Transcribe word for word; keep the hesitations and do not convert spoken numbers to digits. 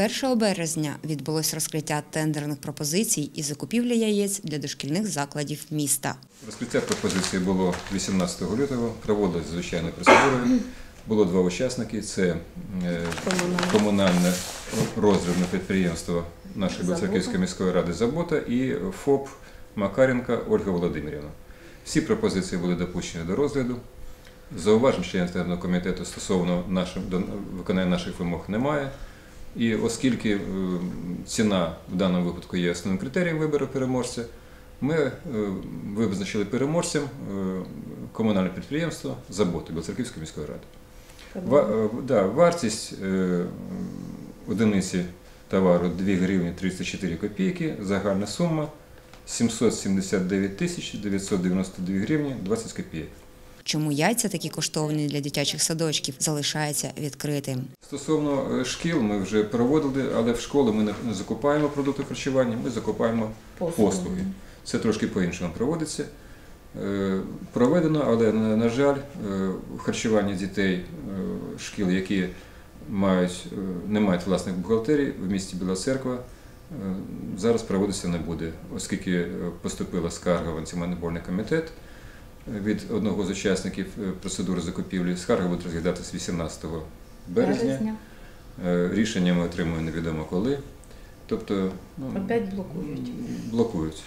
першого березня відбулось розкриття тендерних пропозицій і закупівля яєць для дошкільних закладів міста. Розкриття пропозицій було вісімнадцятого лютого, проводилась звичайна процедура. Було два учасники – це комунальне роздрібне підприємство нашої Білоцерківської міської ради «Забота» і ФОП Макаренко Ольга Володимирівна. Всі пропозиції були допущені до розгляду. Зауважень членів тендерного комітету стосовно виконання наших вимог немає. І оскільки ціна в даному випадку є основним критерієм вибору переможця, ми визначили переможцем комунальне підприємство «Забота» Білоцерківської міської ради. Вартість одиниці товару дві гривні тридцять чотири копійки, загальна сума сімсот сімдесят дев'ять тисяч дев'ятсот дев'яносто дві гривні двадцять копійок. Чому яйця такі коштовні для дитячих садочків залишається відкритим? Стосовно шкіл ми вже проводили, але в школи ми не закупаємо продукти харчування, ми закупаємо послуги. Це трошки по-іншому проводиться. Проведено, але, на жаль, харчування дітей шкіл, які мають, не мають власних бухгалтерій, в місті Біла Церква зараз проводитися не буде, оскільки поступила скарга в антимонопольний комітет від одного з учасників процедури закупівлі. Скарга буде розглядатися вісімнадцятого березня. Рішення ми отримуємо невідомо коли. Тобто, ну, опять блокують. блокують.